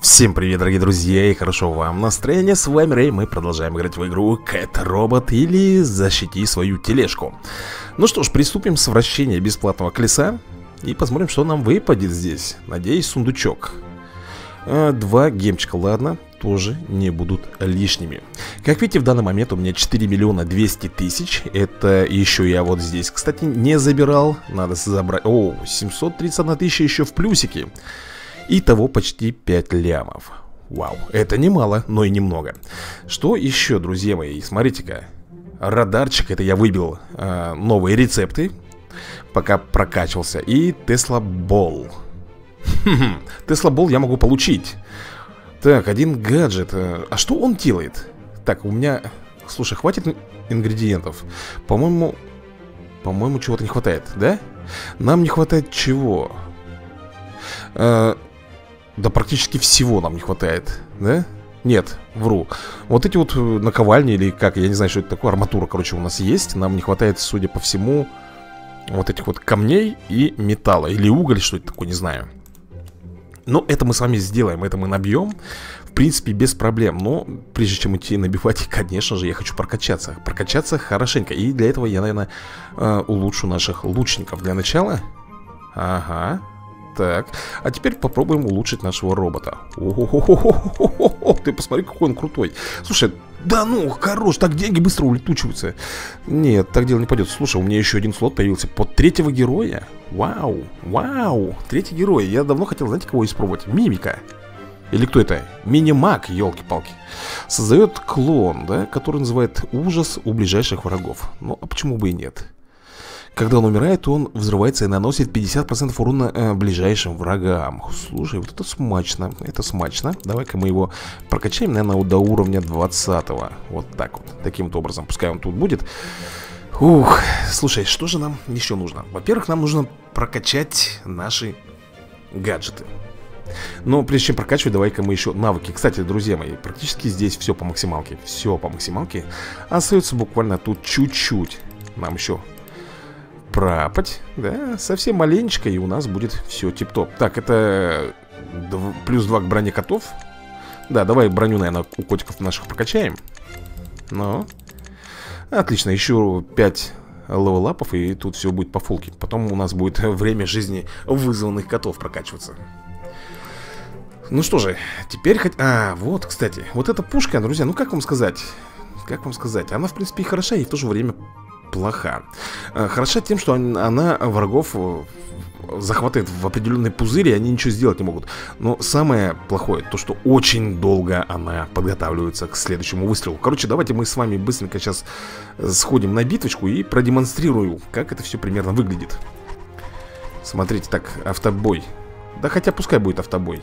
Всем привет, дорогие друзья, и хорошо вам настроения, с вами Рэй, мы продолжаем играть в игру Cat Robot или Защити Свою Тележку. Ну что ж, приступим с вращения бесплатного колеса и посмотрим, что нам выпадет здесь. Надеюсь, сундучок. 2 гемчика, ладно, тоже не будут лишними. Как видите, в данный момент у меня 4 200 000. Это еще я вот здесь, кстати, не забирал, надо забрать. О, 731 000 еще в плюсике. Итого почти 5 лямов. Вау, это немало, но и немного. Что еще, друзья мои, смотрите-ка. Радарчик, это я выбил новые рецепты, пока прокачивался. И Тесла Болл. Тесла Болл я могу получить. Так, один гаджет. А что он делает? Так, у меня... Слушай, хватит ингредиентов? По-моему, чего-то не хватает, да? Нам не хватает чего? Да практически всего нам не хватает, да? Нет, вру. Вот эти вот наковальни или как, я не знаю, что это такое, арматура, короче, у нас есть. Нам не хватает, судя по всему, вот этих вот камней и металла. Или уголь, что это такое, не знаю. Но это мы с вами сделаем, это мы набьем, в принципе, без проблем. Но прежде чем идти набивать, конечно же, я хочу прокачаться. Прокачаться хорошенько. И для этого я, наверное, улучшу наших лучников. Для начала. Ага. Так, а теперь попробуем улучшить нашего робота. О-хо-хо-хо-хо-хо-хо-хо. Ты посмотри, какой он крутой. Слушай, да ну, хорош, так деньги быстро улетучиваются. Нет, так дело не пойдет. Слушай, у меня еще один слот появился под третьего героя. Вау, вау, третий герой. Я давно хотел, знаете, кого испробовать? Мимика. Или кто это? Мини-маг, елки-палки. Создает клон, да, который называет ужас у ближайших врагов. Ну, а почему бы и нет? Когда он умирает, он взрывается и наносит 50% урона ближайшим врагам. Слушай, вот это смачно. Это смачно. Давай-ка мы его прокачаем, наверное, до уровня 20-го. Вот так вот. Таким-то образом. Пускай он тут будет. Ух. Слушай, что же нам еще нужно? Во-первых, нам нужно прокачать наши гаджеты. Но прежде чем прокачивать, давай-ка мы еще навыки. Кстати, друзья мои, практически здесь все по максималке. Все по максималке. Остается буквально тут чуть-чуть. Нам еще... пропать, да, совсем маленечко, и у нас будет все тип-топ. Так, это +2 к броне котов. Да, давай броню, наверное, у котиков наших прокачаем. Ну, отлично, еще 5 левелапов, и тут все будет по фулке. Потом у нас будет время жизни вызванных котов прокачиваться. Ну что же, теперь хоть... А, вот, кстати, вот эта пушка, друзья, ну как вам сказать? Как вам сказать? Она, в принципе, и хороша, и в то же время... плоха. Хороша тем, что она врагов захватывает в определенные пузыри, и они ничего сделать не могут. Но самое плохое, то что очень долго она подготавливается к следующему выстрелу. Короче, давайте мы с вами быстренько сейчас сходим на битвочку и продемонстрирую, как это все примерно выглядит. Смотрите, так, автобой. Да хотя пускай будет автобой.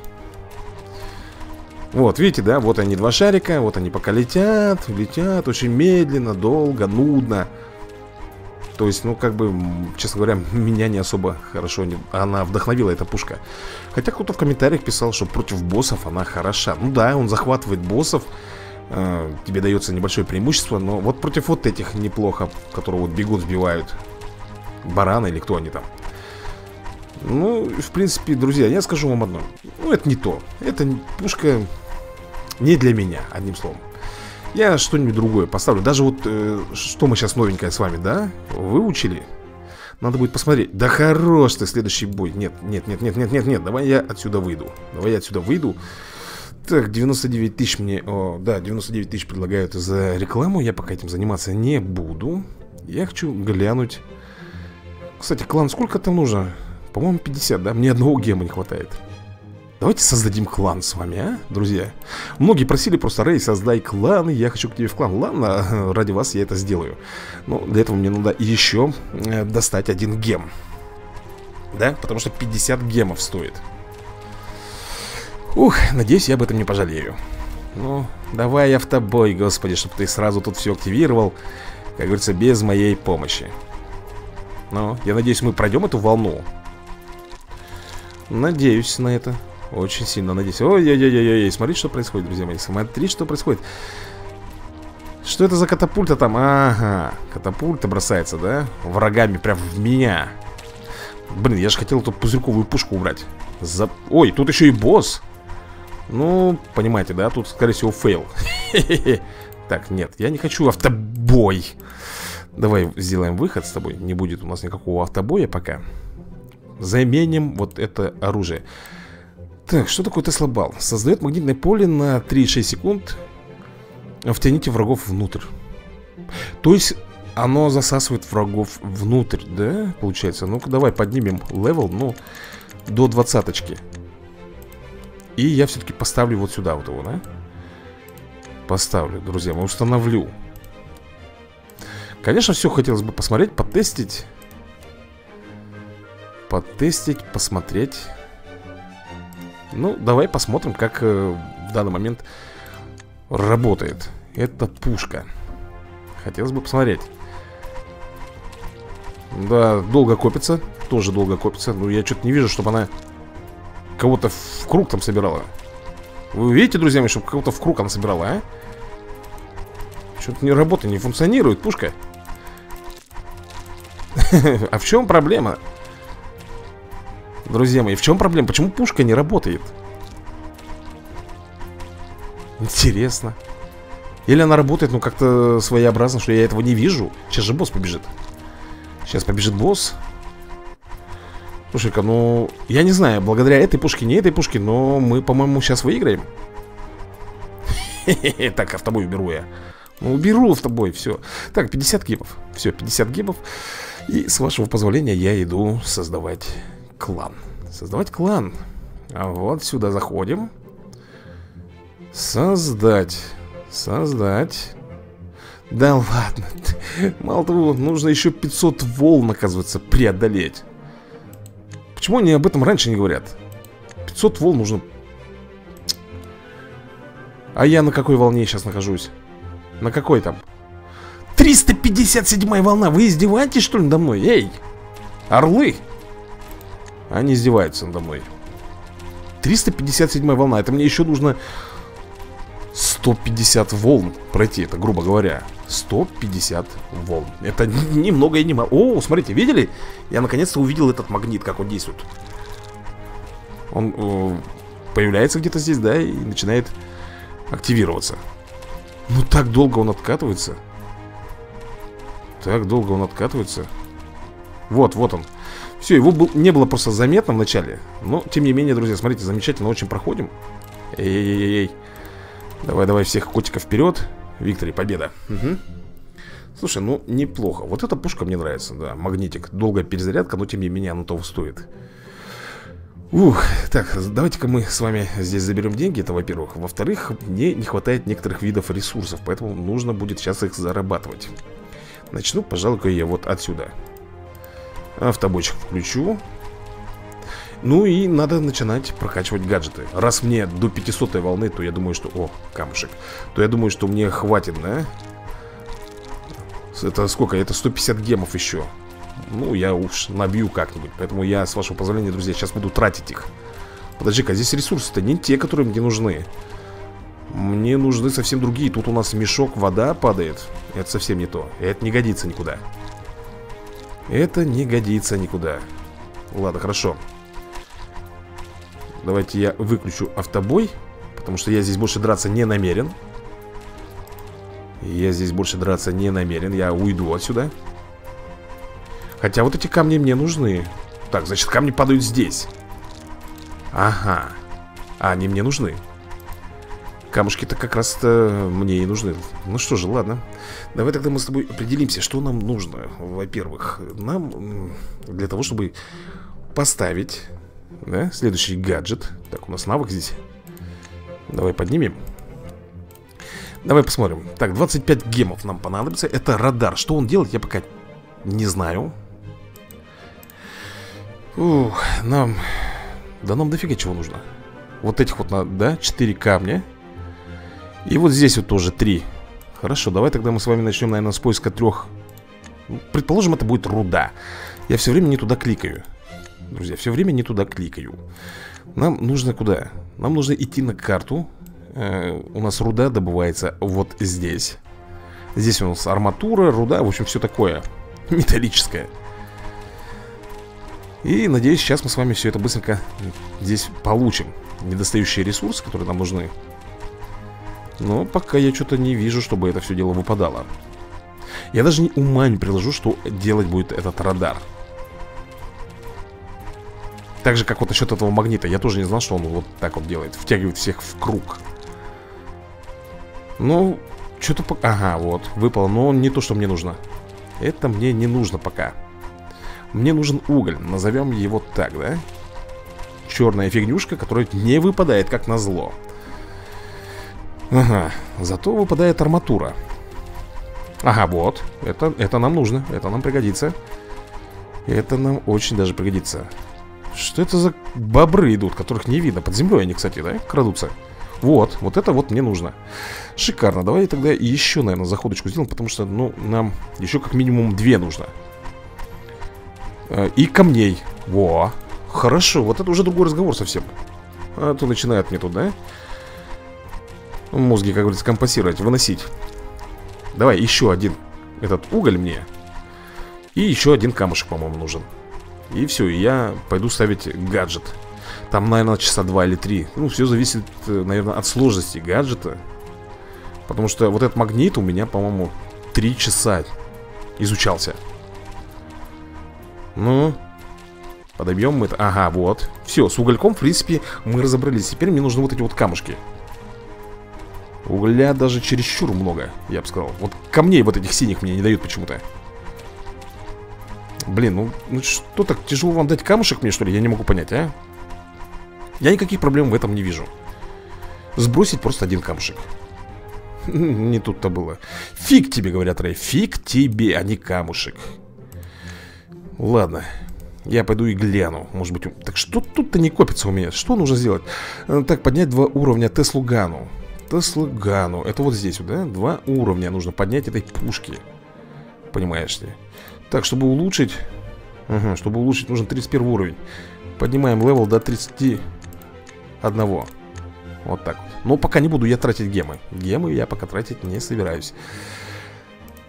Вот, видите, да, вот они, два шарика. Вот они пока летят, летят очень медленно, долго, нудно. То есть, ну, как бы, честно говоря, меня не особо хорошо она вдохновила, эта пушка. Хотя кто-то в комментариях писал, что против боссов она хороша. Ну да, он захватывает боссов, тебе дается небольшое преимущество. Но вот против вот этих неплохо, которые вот бегут, сбивают бараны или кто они там. Ну, в принципе, друзья, я скажу вам одно. Ну, это не то. Эта пушка не для меня, одним словом. Я что-нибудь другое поставлю. Даже вот, что мы сейчас новенькое с вами, да? Выучили? Надо будет посмотреть. Да хорош ты, следующий бой. Нет, нет, нет, нет, нет, нет, нет. Давай я отсюда выйду. Давай я отсюда выйду. Так, 99 000 мне... О, да, 99 000 предлагают за рекламу. Я пока этим заниматься не буду. Я хочу глянуть. Кстати, клан сколько там нужно? По-моему, 50, да? Мне одного гема не хватает. Давайте создадим клан с вами, а, друзья? Многие просили просто: Рэй, создай клан, я хочу к тебе в клан. Ладно, ради вас я это сделаю. Но для этого мне надо еще достать один гем. Да, потому что 50 гемов стоит. Ух, надеюсь, я об этом не пожалею. Ну, давай автобой, господи, чтобы ты сразу тут все активировал. Как говорится, без моей помощи. Но я надеюсь, мы пройдем эту волну. Надеюсь на это. Очень сильно надеюсь. Ой-ой-ой-ой-ой, смотри, что происходит, друзья мои. Смотри, что происходит. Что это за катапульта там? Ага, катапульта бросается, да? Врагами прям в меня. Блин, я же хотел эту пузырьковую пушку убрать. Ой, тут еще и босс. Ну, понимаете, да? Тут, скорее всего, фейл. Так, нет, я не хочу автобой. Давай сделаем выход с тобой. Не будет у нас никакого автобоя пока. Заменим вот это оружие. Так, что такое Тесла Болл? Создает магнитное поле на 3,6 секунд. Втяните врагов внутрь. То есть оно засасывает врагов внутрь, да? Получается, ну-ка давай поднимем левел, ну, до 20-очки. И я все-таки поставлю вот сюда вот его, да? Поставлю, друзья, мы установлю. Конечно, все хотелось бы посмотреть, потестить. Потестить, посмотреть. Ну, давай посмотрим, как в данный момент работает эта пушка. Хотелось бы посмотреть. Да, долго копится. Тоже долго копится. Ну, я что-то не вижу, чтобы она кого-то в круг там собирала. Вы видите, друзья мои, чтобы кого-то в круг она собирала, а? Что-то не работает, не функционирует пушка. А в чем проблема? Друзья мои, в чем проблема? Почему пушка не работает? Интересно. Или она работает, ну, как-то своеобразно, что я этого не вижу. Сейчас же босс побежит. Сейчас побежит босс. Слушай-ка, ну, я не знаю, благодаря этой пушке, не этой пушке, но мы, по-моему, сейчас выиграем. Так, автобой уберу я. Ну, уберу автобой, все. Так, 50 гибов. Все, 50 гибов. И, с вашего позволения, я иду создавать... клан. Создавать клан. А вот сюда заходим. Создать. Создать. Да ладно. Мало того, нужно еще 500 волн, оказывается, преодолеть. Почему они об этом раньше не говорят? 500 волн нужно... А я на какой волне сейчас нахожусь? На какой там? 357 волна. Вы издеваетесь, что ли, надо мной? Эй! Орлы! Они издеваются надо мной. 357 волна. Это мне еще нужно 150 волн пройти. Это, грубо говоря, 150 волн. Это ни много и ни мало. О, смотрите, видели? Я наконец-то увидел этот магнит, как он действует. Он появляется где-то здесь, да, и начинает активироваться. Ну, так долго он откатывается. Так долго он откатывается. Вот, вот он. Все, его не было просто заметно в начале. Но, тем не менее, друзья, смотрите, замечательно очень проходим. Эй-эй-эй. Давай-давай всех котиков вперед. Виктори, победа. Угу. Слушай, ну, неплохо. Вот эта пушка мне нравится, да, магнитик. Долгая перезарядка, но, тем не менее, она того стоит. Ух, так, давайте-ка мы с вами здесь заберем деньги, это во-первых. Во-вторых, мне не хватает некоторых видов ресурсов, поэтому нужно будет сейчас их зарабатывать. Начну, пожалуй-ка, я вот отсюда. Автобойчик включу. Ну и надо начинать прокачивать гаджеты. Раз мне до 500 волны, то я думаю, что... О, камушек. То я думаю, что мне хватит, да? Это сколько? Это 150 гемов еще. Ну, я уж набью как-нибудь. Поэтому я, с вашего позволения, друзья, сейчас буду тратить их. Подожди-ка, здесь ресурсы-то не те, которые мне нужны. Мне нужны совсем другие. Тут у нас мешок, вода падает. Это совсем не то. Это не годится никуда. Это не годится никуда. Ладно, хорошо. Давайте я выключу автобой, потому что я здесь больше драться не намерен. Я здесь больше драться не намерен. Я уйду отсюда. Хотя вот эти камни мне нужны. Так, значит, камни падают здесь. Ага. А они мне нужны. Камушки-то как раз-то мне и нужны. Ну что же, ладно. Давай тогда мы с тобой определимся, что нам нужно. Во-первых, нам для того, чтобы поставить, да, следующий гаджет. Так, у нас навык здесь. Давай поднимем. Давай посмотрим. Так, 25 гемов нам понадобится. Это радар. Что он делает, я пока не знаю. Ух, нам... Да нам дофига чего нужно. Вот этих вот надо, да, 4 камня. И вот здесь вот тоже 3. Хорошо, давай тогда мы с вами начнем, наверное, с поиска 3. Предположим, это будет руда. Я все время не туда кликаю. Друзья, все время не туда кликаю. Нам нужно куда? Нам нужно идти на карту. У нас руда добывается вот здесь. Здесь у нас арматура, руда, в общем, все такое металлическое. И, надеюсь, сейчас мы с вами все это быстренько здесь получим. недостающие ресурсы, которые нам нужны. Но пока я что-то не вижу, чтобы это все дело выпадало. Я даже не ума не приложу, что делать будет этот радар. Так же, как вот насчет этого магнита. Я тоже не знал, что он вот так вот делает. Втягивает всех в круг. Ну, что-то пока... Ага, вот, выпало. Но он не то, что мне нужно. Это мне не нужно пока. Мне нужен уголь. Назовем его так, да? Черная фигнюшка, которая не выпадает, как назло. Ага, зато выпадает арматура. Ага, вот. Это нам нужно. Это нам пригодится. Это нам очень даже пригодится. Что это за бобры идут, которых не видно? Под землей они, кстати, да, крадутся. Вот, вот это вот мне нужно. Шикарно, давай тогда еще, наверное, заходочку сделаем. Потому что, ну, нам еще как минимум две нужно. И камней. Во, хорошо, вот это уже другой разговор совсем. А то начинает мне тут, да? Мозги, как говорится, компенсировать, выносить. Давай еще один этот уголь мне. И еще один камушек, по-моему, нужен. И все, и я пойду ставить гаджет. Там, наверное, часа 2 или 3. Ну, все зависит, наверное, от сложности гаджета. Потому что вот этот магнит у меня, по-моему, 3 часа изучался. Ну, подобьем мы это. Ага, вот. Все, с угольком, в принципе, мы разобрались. Теперь мне нужны вот эти вот камушки. Угля даже чересчур много, я бы сказал. Вот камней вот этих синих мне не дают почему-то. Блин, ну что так тяжело вам дать камушек мне, что ли? Я не могу понять, а? Я никаких проблем в этом не вижу. Сбросить просто один камушек. Не тут-то было. Фиг тебе, говорят, Рэй. Фиг тебе, а не камушек. Ладно. Я пойду и гляну. Может быть... Так что тут-то не копится у меня? Что нужно сделать? Так, поднять 2 уровня Теслугану. Теслугану. Это вот здесь, да? 2 уровня нужно поднять этой пушки. Понимаешь ли? Так, чтобы улучшить... Ага, чтобы улучшить, нужен 31 уровень. Поднимаем левел до 31. Вот так вот. Но пока не буду я тратить гемы. Гемы я пока тратить не собираюсь.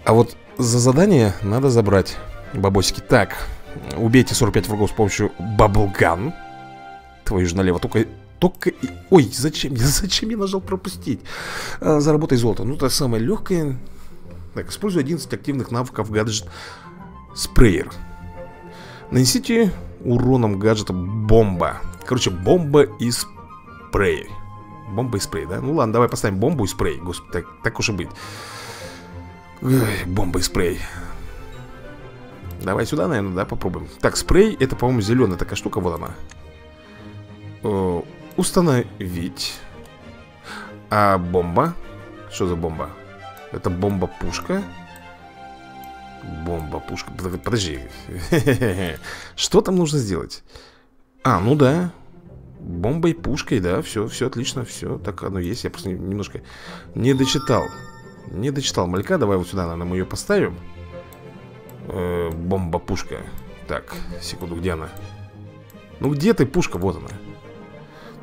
А вот за задание надо забрать бабосики. Так, убейте 45 врагов с помощью баблган. Твою же налево, только... Ой, зачем я нажал пропустить? Заработай золото. Ну, это самое легкое... Так, используй 11 активных навыков гаджет спрейер. Нанесите уроном гаджета бомба. Короче, бомба и спрей. Бомба и спрей, да? Ну ладно, давай поставим бомбу и спрей. Господи, так уж и быть. Ой, бомба и спрей. Давай сюда, наверное, да, попробуем. Так, спрей, это, по-моему, зеленая такая штука. Вот она. Установить. А бомба? Что за бомба? Это бомба-пушка. Бомба-пушка. Подожди. Что там нужно сделать? А, ну да. Бомбой, пушкой, да. Все отлично. Все, так оно есть. Я просто немножко не дочитал. Не дочитал малька. Давай вот сюда, наверное, мы ее поставим. Бомба-пушка. Так, секунду, где она? Ну где ты, пушка? Вот она.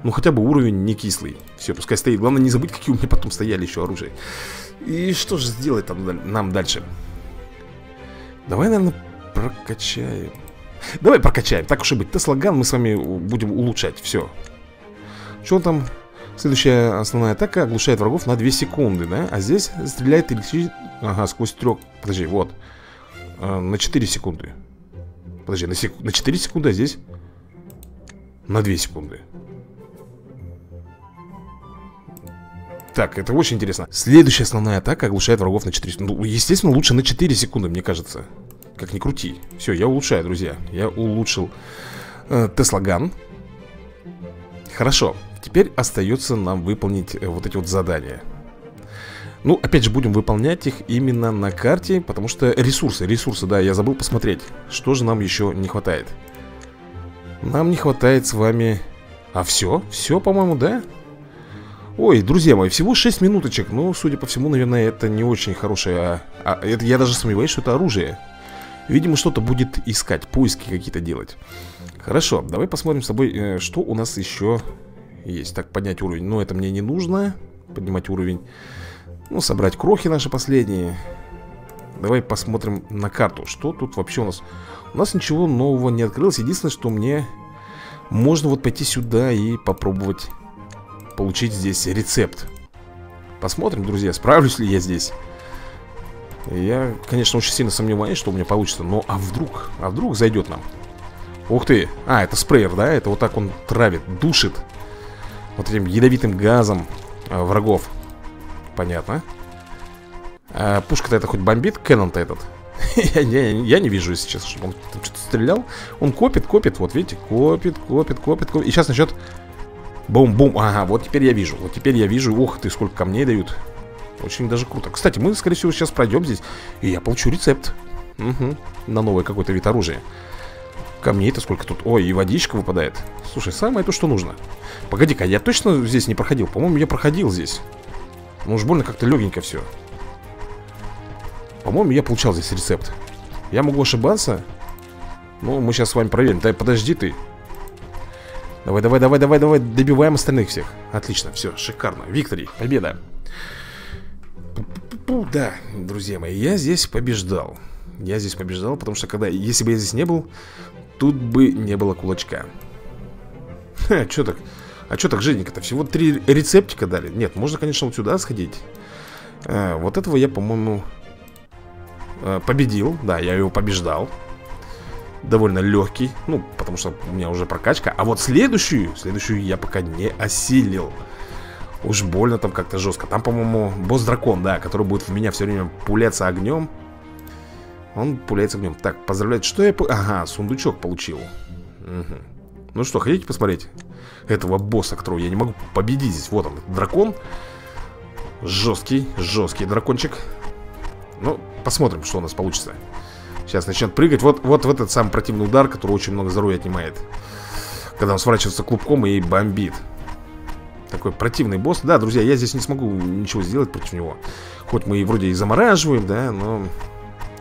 Ну хотя бы уровень не кислый. Все, пускай стоит. Главное не забыть, какие у меня потом стояли еще оружие. И что же сделать там нам дальше? Давай, наверное, прокачаем. Давай прокачаем, так уж и быть. Теслаган мы с вами будем улучшать, все. Что там? Следующая основная атака оглушает врагов на 2 секунды, да? А здесь стреляет электричество. Ага, сквозь 3. Подожди, вот. На 4 секунды. Подожди, на 4 секунды, а здесь? На 2 секунды. Так, это очень интересно. Следующая основная атака оглушает врагов на 4 секунды. Ну, естественно, лучше на 4 секунды, мне кажется. Как ни крути. Все, я улучшаю, друзья. Я улучшил Теслаган. Хорошо. Теперь остается нам выполнить вот эти вот задания. Ну, опять же, будем выполнять их именно на карте, потому что ресурсы, да, я забыл посмотреть. Что же нам еще не хватает? Нам не хватает с вами... А все, по-моему, да? Ой, друзья мои, всего 6 минуточек. Ну, судя по всему, наверное, это не очень хорошее. Это, я даже сомневаюсь, что это оружие. Видимо, что-то будет искать, поиски какие-то делать. Хорошо, давай посмотрим с тобой, что у нас еще есть. Так, поднять уровень, но это мне не нужно. Поднимать уровень. Ну, собрать крохи наши последние. Давай посмотрим на карту, что тут вообще у нас. У нас ничего нового не открылось. Единственное, что мне Можно вот пойти сюда и попробовать получить здесь рецепт. Посмотрим, друзья, справлюсь ли я здесь. Я, конечно, очень сильно сомневаюсь, что у меня получится. Но а вдруг зайдет нам. Ух ты, а, это спрейер, да? Это вот так он травит, душит вот этим ядовитым газом врагов. Понятно. А пушка-то это хоть бомбит, Кэнон-то этот? Я не вижу сейчас, чтобы он что-то стрелял. Он копит, вот видите, копит. И сейчас начнет бум-бум. Ага, вот теперь я вижу, Ух ты, сколько камней дают. Очень даже круто. Кстати, мы, скорее всего, сейчас пройдем здесь, и я получу рецепт. Угу. На новый какой-то вид оружия. Камней-то сколько тут. Ой, и водичка выпадает. Слушай, самое то, что нужно. Погоди-ка, я точно здесь не проходил? По-моему, я проходил здесь. Ну уж больно как-то легенько все. По-моему, я получал здесь рецепт. Я могу ошибаться. Ну, мы сейчас с вами проверим. Да подожди ты. Давай. Добиваем остальных всех. Отлично, все, шикарно. Виктори, победа. Да, друзья мои, я здесь побеждал. Я здесь побеждал, потому что когда... Если бы я здесь не был, тут бы не было кулачка. Ха, чё так? А чё так жирненько-то? Всего 3 рецептика дали. Нет, можно, конечно, вот сюда сходить. Вот этого я, по-моему... победил, да, я его побеждал. Довольно легкий. Ну, потому что у меня уже прокачка. А вот следующую я пока не осилил. Уж больно там как-то жестко. Там, по-моему, босс-дракон, да, который будет в меня все время пуляться огнем. Он пуляется огнем. Так, поздравляю, что я... Ага, сундучок получил. Угу. Ну что, хотите посмотреть этого босса, которого я не могу победить здесь? Вот он, дракон. Жесткий дракончик. Ну, посмотрим, что у нас получится. Сейчас начнет прыгать. Вот в этот самый противный удар, который очень много здоровья отнимает. Когда он сворачивается клубком и бомбит. Такой противный босс. Да, друзья, я здесь не смогу ничего сделать против него. Хоть мы и вроде и замораживаем, да, но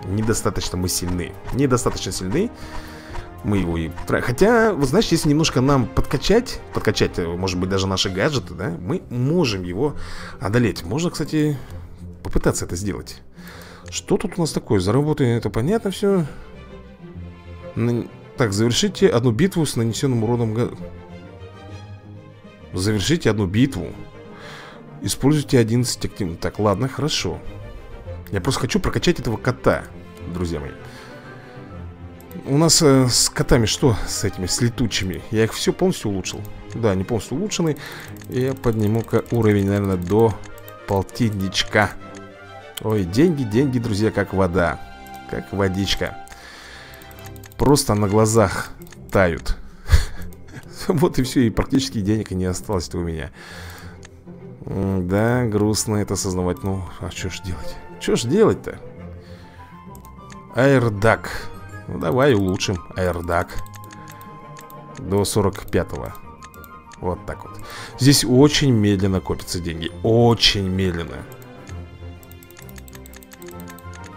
недостаточно мы сильны. Недостаточно сильны. Мы его и... Хотя, вы знаете, если немножко нам подкачать, может быть, даже наши гаджеты, да, мы можем его одолеть. Можно, кстати, попытаться это сделать. Что тут у нас такое? Заработали, это понятно все. Так, завершите одну битву с нанесенным уродом. Завершите одну битву. Используйте 11 активных. Так, ладно, хорошо. Я просто хочу прокачать этого кота, друзья мои. У нас с котами что? С этими, с летучими. Я их все полностью улучшил. Да, они полностью улучшены. Я подниму-ка уровень, наверное, до 1,5. Ой, деньги, друзья, как вода. Как водичка. Просто на глазах тают. Вот и все, и практически денег и не осталось-то у меня. Да, грустно это осознавать. Ну, а что ж делать? Что ж делать-то? Аэрдак. Ну, давай улучшим аэрдак. До 45-го. Вот так вот. Здесь очень медленно копятся деньги. Очень медленно.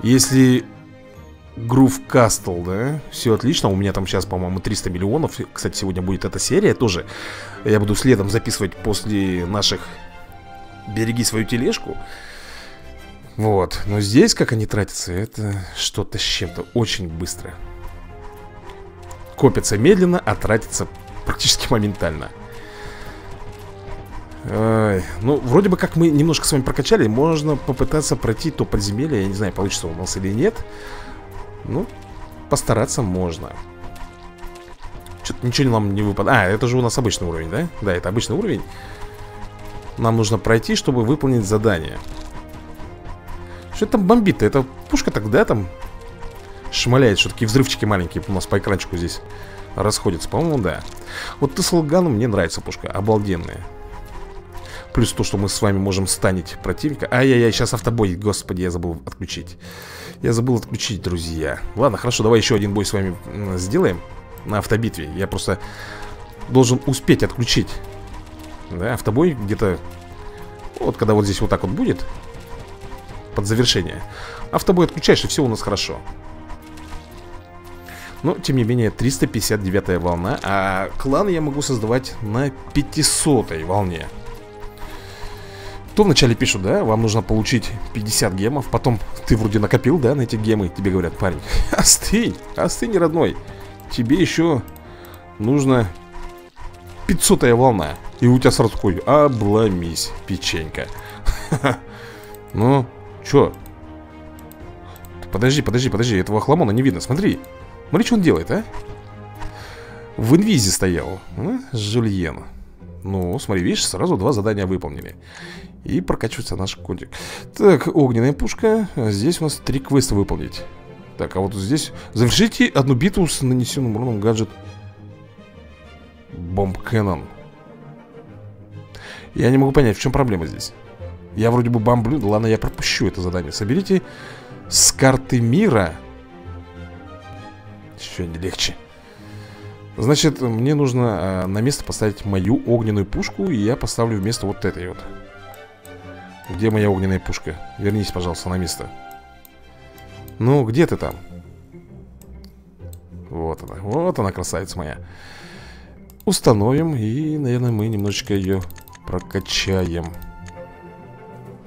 Если Гров Кастл, да, все отлично. У меня там сейчас, по-моему, 300 миллионов. Кстати, сегодня будет эта серия тоже. Я буду следом записывать после наших «Береги свою тележку». Вот, но здесь, как они тратятся, это что-то с чем-то. Очень быстро. Копятся медленно, а тратятся практически моментально. Ой, ну, вроде бы как мы немножко с вами прокачали. Можно попытаться пройти то подземелье. Я не знаю, получится у нас или нет. Ну, постараться можно. Что-то ничего нам не выпадает. А, это же у нас обычный уровень, да? Да, это обычный уровень. Нам нужно пройти, чтобы выполнить задание. Что это там бомбит-то? Это пушка тогда там шмаляет, что такие взрывчики маленькие у нас по экранчику здесь расходятся. По-моему, да. Вот Тесла Болл, мне нравится пушка, обалденная. Плюс то, что мы с вами можем станить противника. Ай-яй-яй, сейчас автобой, господи, я забыл отключить. Я забыл отключить, друзья. Ладно, хорошо, давай еще один бой с вами сделаем. На автобитве. Я просто должен успеть отключить. Да, автобой где-то. Вот когда вот здесь вот так вот будет. Под завершение. Автобой отключаешь, и все у нас хорошо. Но, тем не менее, 359-я волна. А клан я могу создавать на 500-й волне. То вначале пишут, да, вам нужно получить 50 гемов. Потом ты вроде накопил, да, на эти гемы. Тебе говорят, парень, остынь, родной. Тебе еще нужно 500-я волна. И у тебя сразу такой: обломись, печенька. Ну, чё? Подожди, подожди, подожди. Этого хламона не видно, смотри. Смотри, что он делает, а? В инвизе стоял. Жульен. Ну, смотри, видишь, сразу два задания выполнили. И прокачивается наш кодик. Так, огненная пушка. Здесь у нас 3 квеста выполнить. Так, а вот здесь завершите одну битву с нанесенным уроном гаджет Бомб Кэнон. Я не могу понять, в чем проблема здесь. Я вроде бы бомблю, да ладно, я пропущу это задание. Соберите с карты мира. Еще не легче. Значит, мне нужно на место поставить мою огненную пушку. И я поставлю вместо вот этой вот. Где моя огненная пушка? Вернись, пожалуйста, на место. Ну, где ты там? Вот она, красавица моя. Установим, и, наверное, мы немножечко ее прокачаем.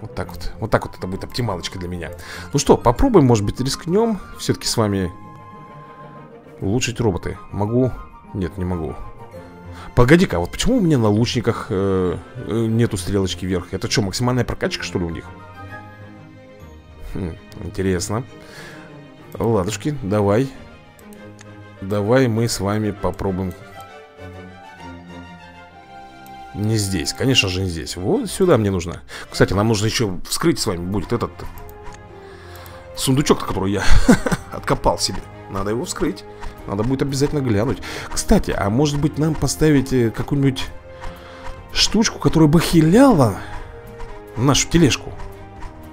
Вот так вот. Вот так вот это будет оптималочка для меня. Ну что, попробуем, может быть, рискнем все-таки с вами улучшить роботы. Могу? Нет, не могу. Погоди-ка, вот почему у меня на лучниках нету стрелочки вверх? Это что, максимальная прокачка, что ли, у них? Хм, интересно. Ладушки, давай. Давай мы с вами попробуем. Не здесь, конечно же, не здесь. Вот сюда мне нужно. Кстати, нам нужно еще вскрыть с вами будет этот сундучок, который я откопал себе. Надо его вскрыть. Надо будет обязательно глянуть. Кстати, а может быть нам поставить какую-нибудь штучку, которая бы хиляла нашу тележку?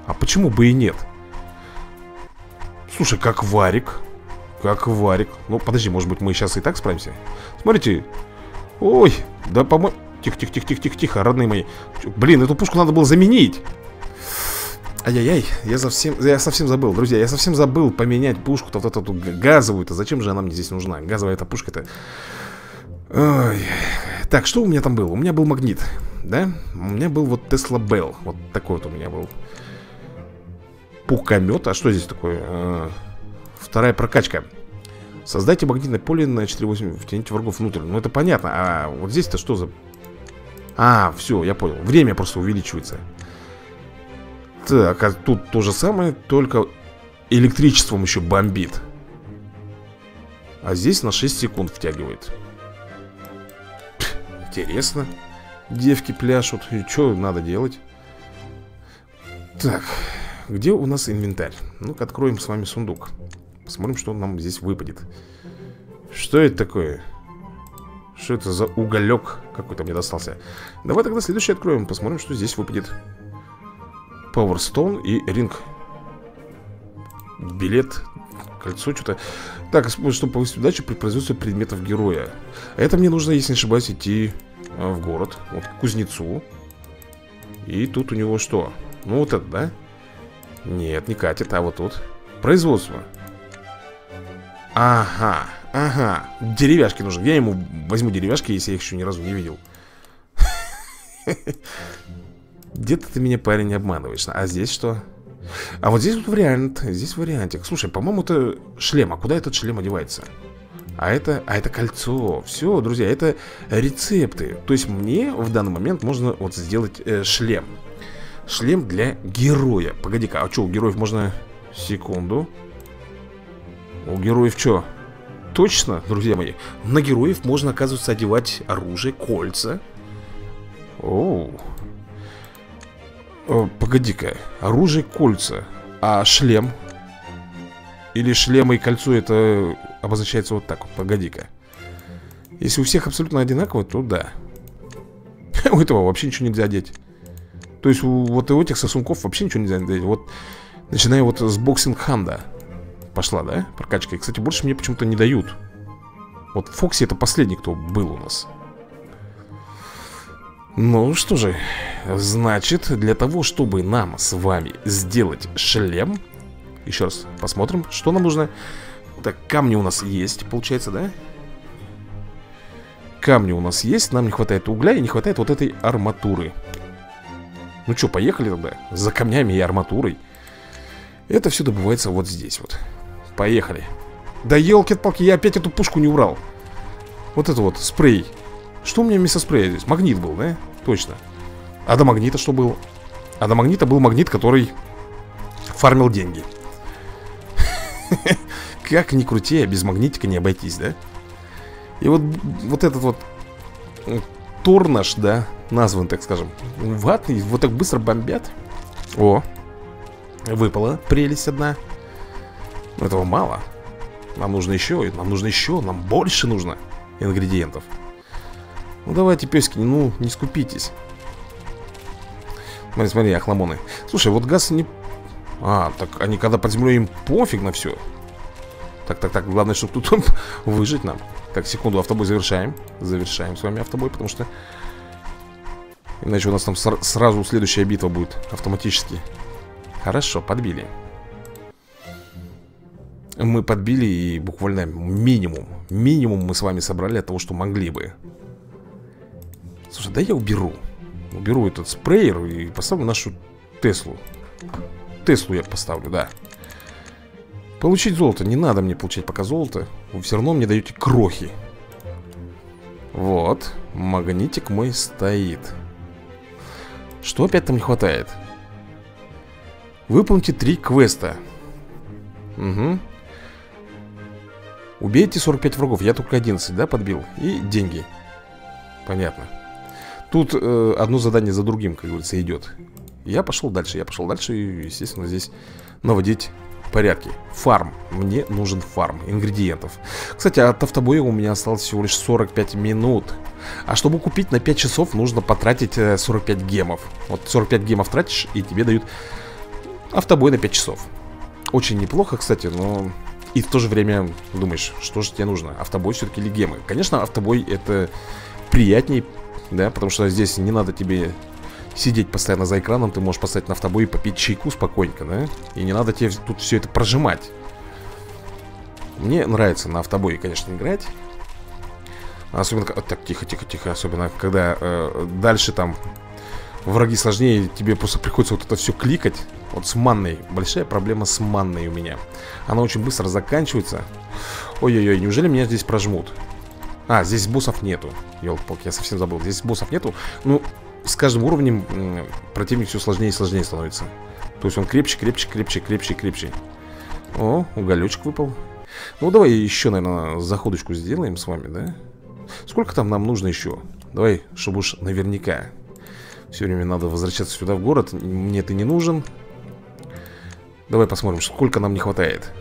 А почему бы и нет? Слушай, как варик. Как варик. Ну, подожди, может быть, мы сейчас и так справимся. Смотрите. Ой, да по-моему... Тихо-тихо-тихо-тихо-тихо, родные мои. Блин, эту пушку надо было заменить. Ай-яй-яй, я совсем забыл, друзья. Я совсем забыл поменять пушку-то вот эту газовую-то. Зачем же она мне здесь нужна? Газовая эта пушка-то. Ой. Так, что у меня там было? У меня был магнит, да? У меня был вот Тесла Болл. Вот такой вот у меня был. Пукомет. А что здесь такое? Вторая прокачка. Создайте магнитное поле на 4.8. Втяните врагов внутрь. Ну это понятно. А вот здесь-то что за... А, все, я понял. Время просто увеличивается. Так, а тут то же самое, только электричеством еще бомбит. А здесь на 6 секунд втягивает. Пх, интересно. Девки пляшут. И что надо делать? Так, где у нас инвентарь? Ну-ка, откроем с вами сундук. Посмотрим, что нам здесь выпадет. Что это такое? Что это за уголек какой-то мне достался? Давай тогда следующий откроем. Посмотрим, что здесь выпадет. Пауэрстоун и ринг. Билет. Кольцо, что-то. Так, чтобы повысить удачу при производстве предметов героя. Это мне нужно, если не ошибаюсь, идти в город. Вот к кузнецу. И тут у него что? Ну вот это, да? Нет, не катит, а вот тут. Производство. Ага, ага. Деревяшки нужны. Я ему возьму деревяшки, если я их еще ни разу не видел. Где-то ты меня, парень, обманываешь. А здесь что? А вот здесь вот вариант. Здесь вариантик. Слушай, по-моему, это шлем. А куда этот шлем одевается? А это кольцо. Все, друзья, это рецепты. То есть мне в данный момент можно вот сделать шлем. Шлем для героя. Погоди-ка, а что, у героев можно... Секунду. У героев что? Точно, друзья мои. На героев можно, оказывается, одевать оружие, кольца. Оу. Погоди-ка. Оружие, кольца. А шлем? Или шлем и кольцо это обозначается вот так вот. Погоди-ка. Если у всех абсолютно одинаково, то да. У этого вообще ничего нельзя одеть. То есть вот у этих сосунков вообще ничего нельзя одеть. Вот. Начиная вот с боксинг-ханда. Пошла, да? Прокачка. И, кстати, больше мне почему-то не дают. Вот Фокси это последний, кто был у нас. Ну что же. Значит, для того, чтобы нам с вами сделать шлем. Еще раз посмотрим, что нам нужно. Так, камни у нас есть, получается, да? Камни у нас есть. Нам не хватает угля и не хватает вот этой арматуры. Ну что, поехали тогда? За камнями и арматурой. Это все добывается вот здесь вот. Поехали. Да елки-палки, я опять эту пушку не убрал. Вот это вот спрей. Что у меня вместо спрея здесь? Магнит был, да? Точно. А до магнита что был? А до магнита был магнит, который фармил деньги. Как ни крути, без магнитика не обойтись, да? И вот этот вот Торнаш, да, назван, так скажем, ватный, вот так быстро бомбят. О, выпала прелесть одна. Но этого мало. Нам нужно еще, нам больше нужно ингредиентов. Ну давайте, пёски, ну не скупитесь. Смотри, смотри, охламоны. Слушай, вот газ не... А, так они когда под землей, им пофиг на все. Так, главное, чтобы тут выжить нам. Так, секунду, автобой завершаем. Завершаем с вами автобой, потому что иначе у нас там сразу следующая битва будет автоматически. Хорошо, подбили. Мы подбили, и буквально минимум мы с вами собрали от того, что могли бы. Слушай, да я уберу этот спрейер и поставлю нашу Теслу. Теслу я поставлю, да. Получить золото, не надо мне получать пока золото. Вы все равно мне даете крохи. Вот, магнитик мой стоит. Что опять там не хватает? Выполните 3 квеста. Угу. Убейте 45 врагов, я только 11, да, подбил. И деньги. Понятно. Тут одно задание за другим, как говорится, идет. Я пошел дальше и, естественно, здесь наводить порядки. Фарм, мне нужен фарм ингредиентов. Кстати, от автобоя у меня осталось всего лишь 45 минут. А чтобы купить на 5 часов, нужно потратить 45 гемов. Вот 45 гемов тратишь, и тебе дают автобой на 5 часов. Очень неплохо, кстати, но и в то же время думаешь, что же тебе нужно, автобой все-таки или гемы? Конечно, автобой это приятней, да, потому что здесь не надо тебе сидеть постоянно за экраном. Ты можешь поставить на автобой и попить чайку спокойненько, да? И не надо тебе тут все это прожимать. Мне нравится на автобой, конечно, играть. Особенно... Так, тихо. Особенно, когда дальше там враги сложнее, тебе просто приходится вот это все кликать. Вот с манной, большая проблема с манной у меня. Она очень быстро заканчивается. Ой-ой-ой, неужели меня здесь прожмут? А, здесь боссов нету. Ёлки-палки, я совсем забыл, здесь боссов нету. Ну, с каждым уровнем противник все сложнее и сложнее становится. То есть он крепче. О, уголечек выпал. Ну, давай еще, наверное, заходочку сделаем с вами, да? Сколько там нам нужно еще? Давай, чтобы уж наверняка. Все время надо возвращаться сюда, в город. Мне ты не нужен. Давай посмотрим, сколько нам не хватает.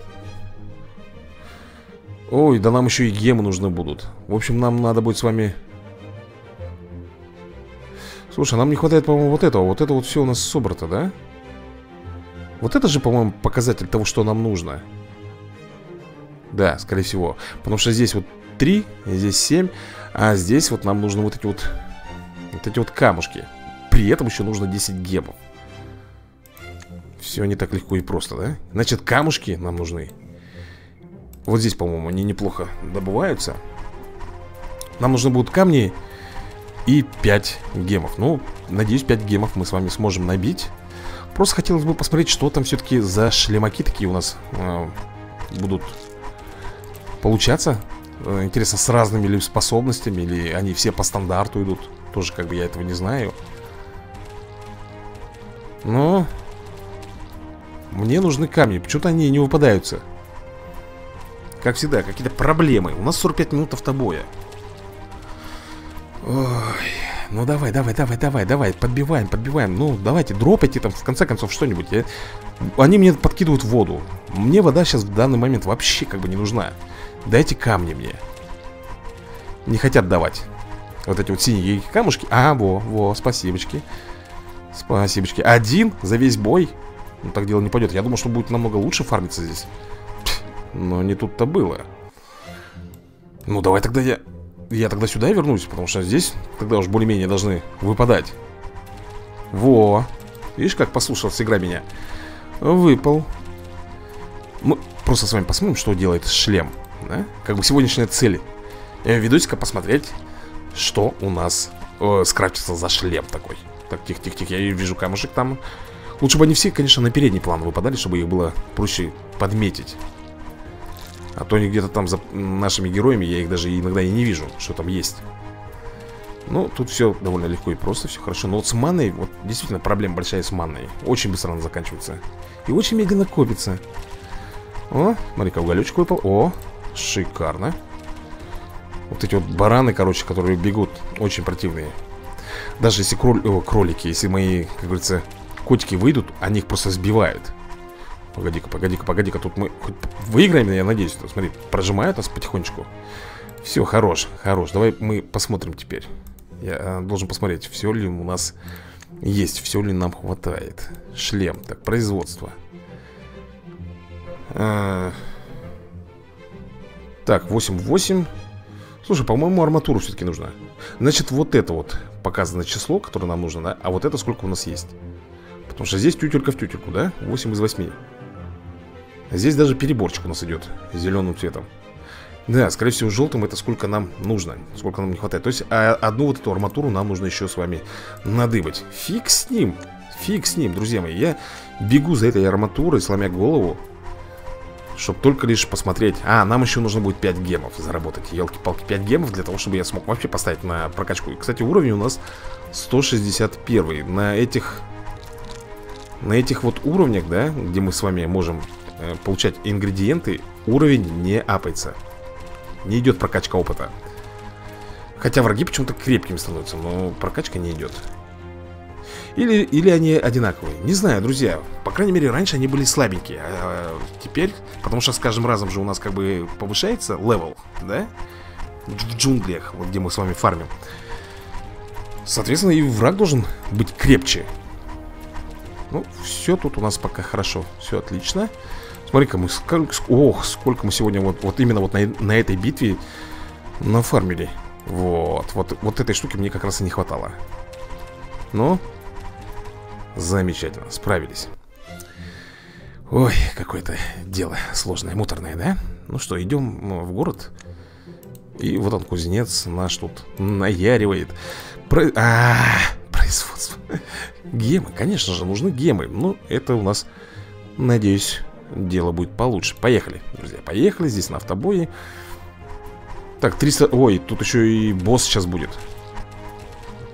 Ой, да нам еще и гемы нужны будут. В общем, нам надо будет с вами... Слушай, нам не хватает, по-моему, вот этого. Вот это вот все у нас собрано, да? Вот это же, по-моему, показатель того, что нам нужно. Да, скорее всего. Потому что здесь вот 3, здесь 7. А здесь вот нам нужны вот эти вот... Вот эти вот камушки. При этом еще нужно 10 гемов. Все не так легко и просто, да? Значит, камушки нам нужны. Вот здесь, по-моему, они неплохо добываются. Нам нужны будут камни и 5 гемов. Ну, надеюсь, 5 гемов мы с вами сможем набить. Просто хотелось бы посмотреть, что там все-таки за шлемаки такие у нас будут получаться. Интересно, с разными ли способностями, или они все по стандарту идут. Тоже как бы я этого не знаю. Но мне нужны камни. Почему-то они не выпадаются. Как всегда, какие-то проблемы. У нас 45 минут автобоя. Ой, ну давай. Подбиваем. Ну давайте, дропайте там в конце концов что-нибудь. Они мне подкидывают воду. Мне вода сейчас в данный момент вообще как бы не нужна. Дайте камни мне. Не хотят давать. Вот эти вот синие камушки. А, во, спасибочки. Спасибочки. Один за весь бой. Ну, так дело не пойдет. Я думал, что будет намного лучше фармиться здесь. Но не тут-то было. Ну, давай тогда я тогда сюда вернусь, потому что здесь тогда уж более-менее должны выпадать. Во. Видишь, как послушалась игра меня. Выпал. Мы просто с вами посмотрим, что делает шлем. Да? Как бы сегодняшняя цель. Видосика посмотреть... Что у нас скрафтится за шлем такой. Так, тихо, я вижу камушек там. Лучше бы они все, конечно, на передний план выпадали, чтобы их было проще подметить. А то они где-то там за нашими героями, я их даже иногда и не вижу, что там есть. Ну, тут все довольно легко и просто, все хорошо. Но вот с маной, вот действительно проблема большая с маной. Очень быстро она заканчивается. И очень медленно копится. О, смотри-ка, уголечек выпал. О, шикарно. Вот эти вот бараны, короче, которые бегут, очень противные. Даже если кролики, если мои, как говорится, котики выйдут, они их просто сбивают. Погоди-ка, погоди-ка, погоди-ка, тут мы хоть выиграем, я надеюсь. Смотри, прожимают нас потихонечку. Все, хорош, хорош. Давай мы посмотрим теперь. Я должен посмотреть, все ли у нас есть, все ли нам хватает. Шлем, так, производство. Так, 8-8. Слушай, по-моему, арматуру все-таки нужна. Значит, вот это вот показано число, которое нам нужно, да? А вот это сколько у нас есть? Потому что здесь тютелька в тютельку, да? 8 из 8. Здесь даже переборчик у нас идет зеленым цветом. Да, скорее всего, желтым это сколько нам нужно, сколько нам не хватает. То есть одну вот эту арматуру нам нужно еще с вами надыбать. Фиг с ним, фиг с ним, друзья мои. Я бегу за этой арматурой, сломя голову, чтобы только лишь посмотреть. А, нам еще нужно будет 5 гемов заработать. Елки-палки, 5 гемов для того, чтобы я смог вообще поставить на прокачку. И, кстати, уровень у нас 161. На этих вот уровнях, да, где мы с вами можем получать ингредиенты, уровень не апается. Не идет прокачка опыта. Хотя враги почему-то крепкими становятся, но прокачка не идет. Или они одинаковые. Не знаю, друзья. По крайней мере, раньше они были слабенькие. А теперь, потому что с каждым разом же у нас как бы повышается левел, да? В джунглях, вот где мы с вами фармим. Соответственно, и враг должен быть крепче. Ну, все тут у нас пока хорошо. Все отлично. Смотри-ка, мы сколько мы сегодня вот именно вот на этой битве нафармили. Вот этой штуки мне как раз и не хватало. Но... замечательно, справились. Ой, какое-то дело сложное, муторное, да? Ну что, идем в город. И вот он, кузнец наш тут наяривает. Производство. Гемы, конечно же, нужны гемы. Ну, это у нас, надеюсь, дело будет получше. Поехали, друзья, поехали. Здесь на автобое. Так, 300... Ой, тут еще и босс сейчас будет.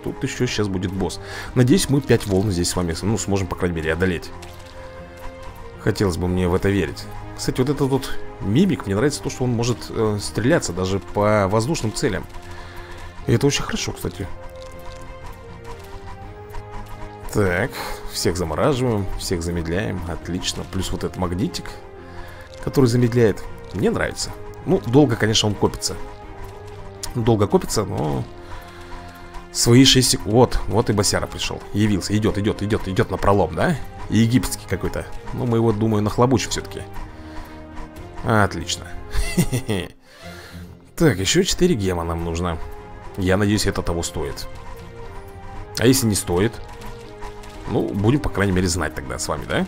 Тут еще сейчас будет босс. Надеюсь, мы 5 волн здесь с вами, ну, сможем, по крайней мере, одолеть. Хотелось бы мне в это верить. Кстати, вот этот вот мимик, мне нравится то, что он может стреляться даже по воздушным целям. И это очень хорошо, кстати. Так, всех замораживаем, всех замедляем. Отлично, плюс вот этот магнитик, который замедляет. Мне нравится. Ну, долго, конечно, он копится. Долго копится, но... Свои 6 секунд. Вот и босяра пришел. Явился. Идет на пролом, да? Египетский какой-то. Ну, мы его, думаю, нахлобучим все-таки. Отлично. Так, еще 4 гема нам нужно. Я надеюсь, это того стоит. А если не стоит? Ну, будем, по крайней мере, знать тогда с вами, да?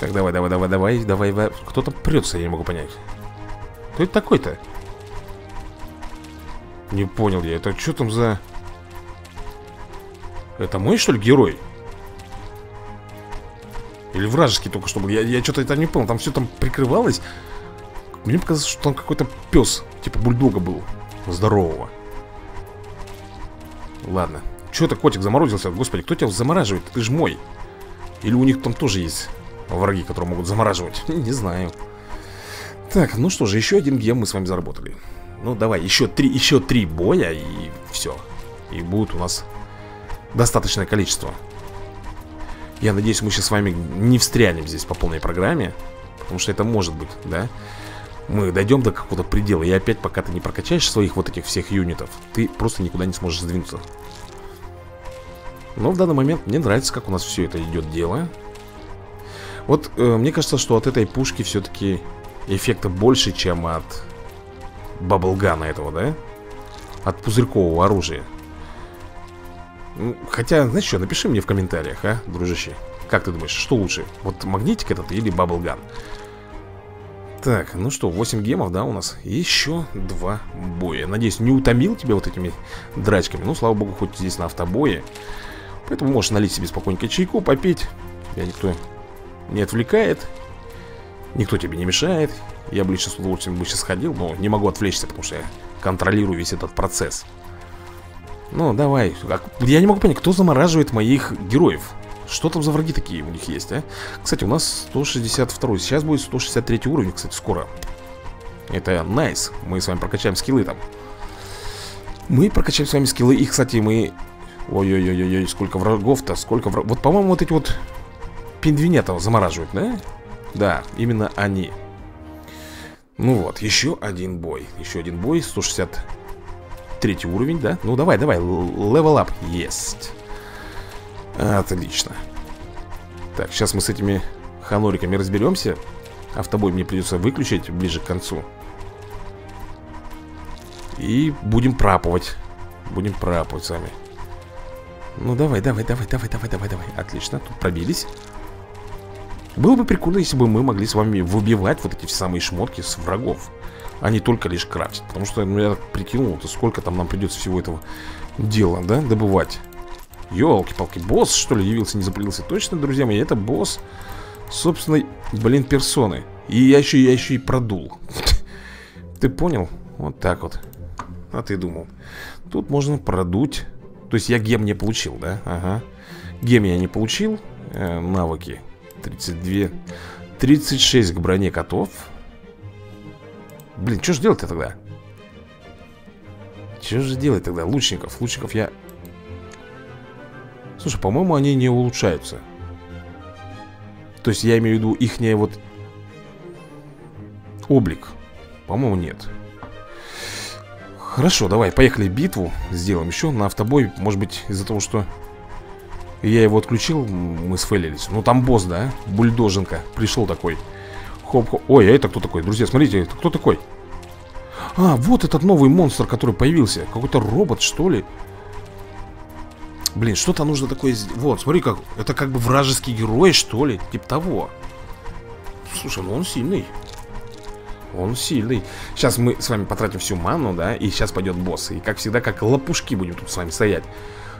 Так, давай. Кто-то прется, я не могу понять. Кто это такой-то? Не понял я, это что там за... Это мой, что ли, герой? Или вражеский только что был? Я что-то это не понял, там все там прикрывалось. Мне показалось, что там какой-то пес, типа бульдога был, здорового. Ладно, что это котик заморозился? Господи, кто тебя замораживает? Ты же мой. Или у них там тоже есть враги, которые могут замораживать? Не знаю. Так, ну что же, еще один гем мы с вами заработали. Ну, давай, еще три боя, и все. И будет у нас достаточное количество. Я надеюсь, мы сейчас с вами не встрянем здесь по полной программе. Потому что это может быть, да? Мы дойдем до какого-то предела. И опять, пока ты не прокачаешь своих вот этих всех юнитов, ты просто никуда не сможешь сдвинуться. Но в данный момент мне нравится, как у нас все это идет дело. Вот, мне кажется, что от этой пушки все-таки эффекта больше, чем от... баблгана этого, да? От пузырькового оружия. Хотя, знаешь что, напиши мне в комментариях, а, дружище. Как ты думаешь, что лучше? Вот магнитик этот или баблган? Так, ну что, 8 гемов, да, у нас? Еще 2 боя. Надеюсь, не утомил тебя вот этими драчками. Ну, слава богу, хоть здесь на автобое. Поэтому можешь налить себе спокойненько чайку, попить. Тебя никто не отвлекает. Никто тебе не мешает. Я бы лично с удовольствием бы сейчас ходил, но не могу отвлечься, потому что я контролирую весь этот процесс. Ну, давай. Я не могу понять, кто замораживает моих героев. Что там за враги такие у них есть, а? Кстати, у нас 162. Сейчас будет 163 уровень, кстати, скоро. Это найс. Мы с вами прокачаем скиллы там. Мы прокачаем с вами скиллы. И, кстати, мы... Ой-ой-ой-ой, сколько врагов-то, сколько врагов. Вот, по-моему, вот эти вот пингвинетов замораживают, да? Да, именно они. Ну вот, еще один бой. Еще один бой, 163 уровень, да? Ну давай, давай, левелап есть. Отлично. Так, сейчас мы с этими ханориками разберемся. Автобой мне придется выключить ближе к концу. И будем прапывать. Будем прапывать сами. Ну давай, давай, давай, давай, давай, давай, давай. Отлично, тут пробились. Было бы прикольно, если бы мы могли с вами выбивать вот эти самые шмотки с врагов, а не только лишь крафтить. Потому что, ну, я прикинул, сколько там нам придется всего этого дела, да, добывать. Ёлки-палки, босс, что ли, явился, не запылился? Точно, друзья мои, это босс собственной, блин, персоны. И я еще и продул. Ты понял? Вот так вот. А ты думал? Тут можно продуть. То есть я гем не получил, да? Ага. Гем я не получил. Навыки. 32. 36 к броне котов. Блин, что же делать-то тогда? Что же делать тогда? Лучников. Лучников я... Слушай, по-моему, они не улучшаются. То есть я имею в виду ихняя вот... облик. По-моему, нет. Хорошо, давай, поехали битву. Сделаем еще на автобой. Может быть, из-за того, что я его отключил, мы сфейлились. Ну, там босс, да? Бульдоженко. Пришел такой. Хоп-хоп. Ой, а это кто такой? Друзья, смотрите, это кто такой? А, вот этот новый монстр, который появился. Какой-то робот, что ли? Блин, что-то нужно такое... Вот, смотри, как... Это как бы вражеский герой, что ли? Типа того. Слушай, ну он сильный. Он сильный. Сейчас мы с вами потратим всю ману, да? И сейчас пойдет босс. И как всегда, как лопушки будем тут с вами стоять,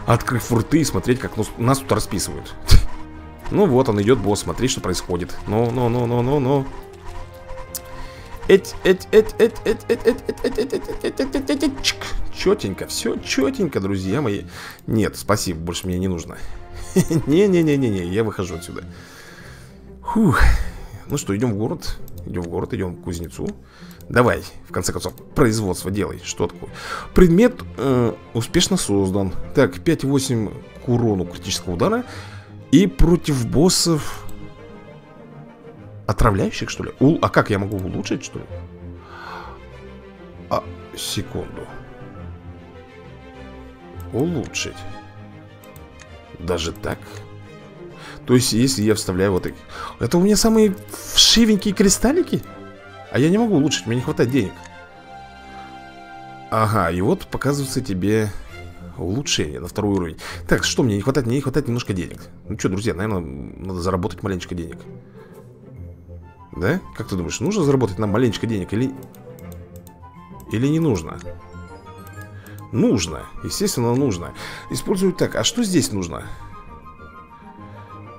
открыв рты и смотреть, как нас тут расписывают. Ну вот он идет, босс. Смотри, что происходит. Ну-ну-ну-ну-ну-ну. Четенько, все четенько, друзья мои. Нет, спасибо, больше мне не нужно. Не-не-не-не-не, я выхожу отсюда. Фух. Ну что, идем в город. Идем в город, идем к кузнецу. Давай, в конце концов, производство делай. Что такое? Предмет успешно создан. Так, 5,8 к урону критического удара. И против боссов отравляющих, что ли? А как, я могу улучшить, что ли? А, секунду. Улучшить. Даже так? То есть, если я вставляю вот их... Это у меня самые вшивенькие кристаллики? А я не могу улучшить, мне не хватает денег. Ага, и вот показывается тебе улучшение на второй уровень. Так, что мне не хватает? Мне не хватает немножко денег. Ну что, друзья, наверное, надо заработать маленечко денег. Да? Как ты думаешь, нужно заработать нам маленечко денег или... Или не нужно? Нужно, естественно, нужно. Использую так, а что здесь нужно?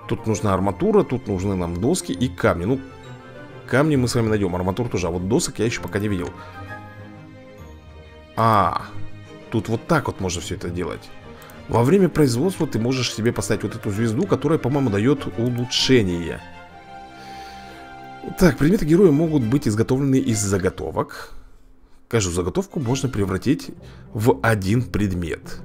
Тут нужна арматура, тут нужны нам доски и камни. Ну, камни мы с вами найдем, арматуру тоже. А вот досок я еще пока не видел. А, тут вот так вот можно все это делать. Во время производства ты можешь себе поставить вот эту звезду, которая, по-моему, дает улучшение. Так, предметы героя могут быть изготовлены из заготовок. Каждую заготовку можно превратить в один предмет.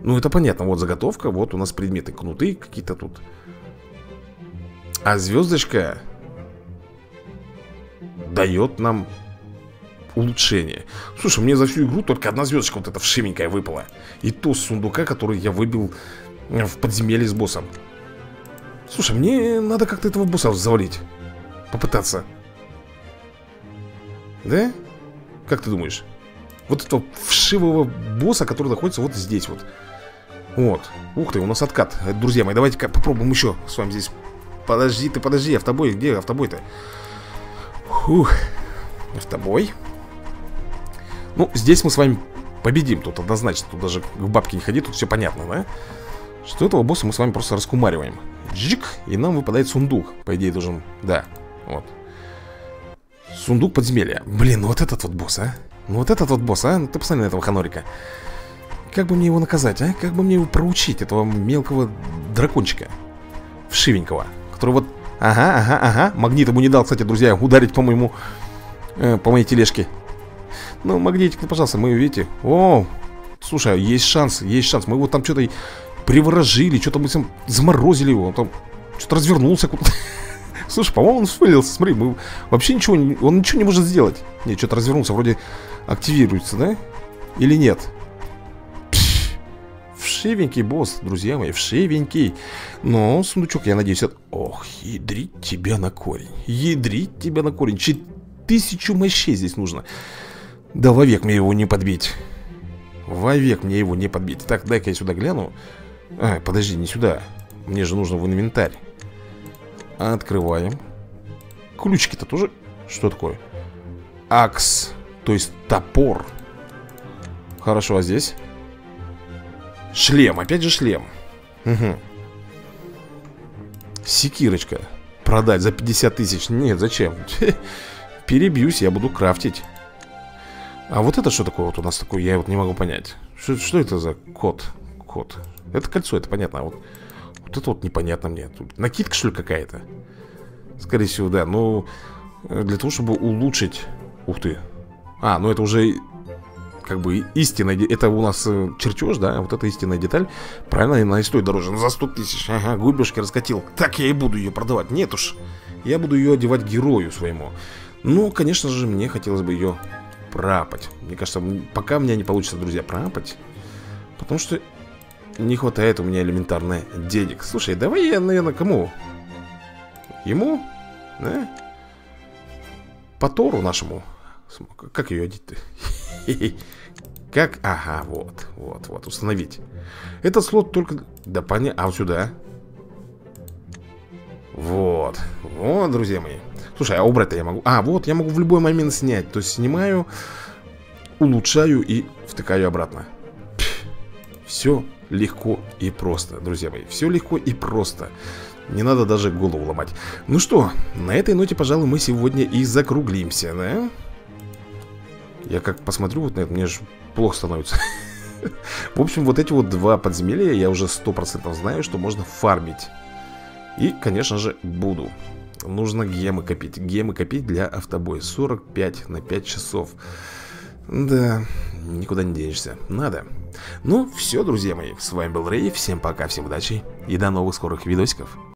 Ну, это понятно, вот заготовка, вот у нас предметы, кнуты какие-то тут. А звездочка дает нам улучшение. Слушай, мне за всю игру только одна звездочка вот эта вшивенькая выпала. И то с сундука, который я выбил в подземелье с боссом. Слушай, мне надо как-то этого босса завалить. Попытаться. Да? Как ты думаешь? Вот этого вшивого босса, который находится вот здесь вот. Вот. Ух ты, у нас откат. Друзья мои, давайте-ка попробуем еще с вами здесь. Подожди ты, подожди, автобой, где автобой-то? Фух. Автобой. Ну, здесь мы с вами победим. Тут однозначно, тут даже к бабке не ходи, тут все понятно, да? Что этого босса мы с вами просто раскумариваем. Джик, и нам выпадает сундук. По идее должен, да, вот. Сундук подземелья. Блин, ну вот этот вот босс, а? Ну вот этот вот босс, а? Ну ты посмотри на этого ханорика. Как бы мне его наказать, а? Как бы мне его проучить, этого мелкого дракончика вшивенького, который вот... Ага, магнит ему не дал, кстати, друзья, ударить по моему... по моей тележке. Ну, магнитик, ну, пожалуйста, мы, видите... О, слушай, есть шанс. Мы его там что-то приворожили, что-то мы с ним заморозили его. Он там что-то развернулся куда-то. Слушай, по-моему, он свалился, смотри, мы вообще ничего... Он ничего не может сделать. Не, что-то развернулся, вроде активируется, да? Или нет? Вшивенький босс, друзья мои, вшивенький. Но сундучок, я надеюсь, это... Ох, ядрить тебя на корень. 4000 мощей здесь нужно. Да вовек мне его не подбить. Так, дай-ка я сюда гляну. А, подожди, не сюда. Мне же нужно в инвентарь. Открываем. Ключики-то тоже... Что такое? Акс, то есть топор. Хорошо, а здесь? Шлем, опять же шлем. Угу. Секирочка. Продать за 50 тысяч. Нет, зачем? Перебьюсь, я буду крафтить. А вот это что такое вот у нас такое? Я вот не могу понять. Что это за кот? Кот. Это кольцо, это понятно. А вот это вот непонятно мне. Тут накидка, что ли, какая-то? Скорее всего, да. Ну, для того, чтобы улучшить... Ух ты. А, ну это уже... Как бы истинная... Это у нас чертеж, да? Вот это истинная деталь. Правильно, она и стоит дороже. За 100 тысяч. Ага, губежки раскатил. Так я и буду ее продавать. Нет уж. Я буду ее одевать герою своему. Ну, конечно же, мне хотелось бы ее прапать. Мне кажется, пока у меня не получится, друзья, прапать. Потому что не хватает у меня элементарно денег. Слушай, давай я, наверное, кому? Ему? Да? По Тору нашему. Как ее одеть-то? Как? Ага, вот, установить. Этот слот только... Да, понятно. А вот сюда. Вот, друзья мои. Слушай, а убрать-то я могу... А, вот, я могу в любой момент снять. То есть снимаю, улучшаю и втыкаю обратно. Пфф, все легко и просто, друзья мои. Все легко и просто. Не надо даже голову ломать. Ну что, на этой ноте, пожалуй, мы сегодня и закруглимся, да? Я как посмотрю вот на это, мне же плохо становится. В общем, вот эти вот два подземелья я уже 100% знаю, что можно фармить. И, конечно же, буду. Нужно гемы копить. Гемы копить для автобоя. 45 на 5 часов. Да, никуда не денешься. Надо. Ну, все, друзья мои. С вами был Рэй. Всем пока, всем удачи. И до новых скорых видосиков.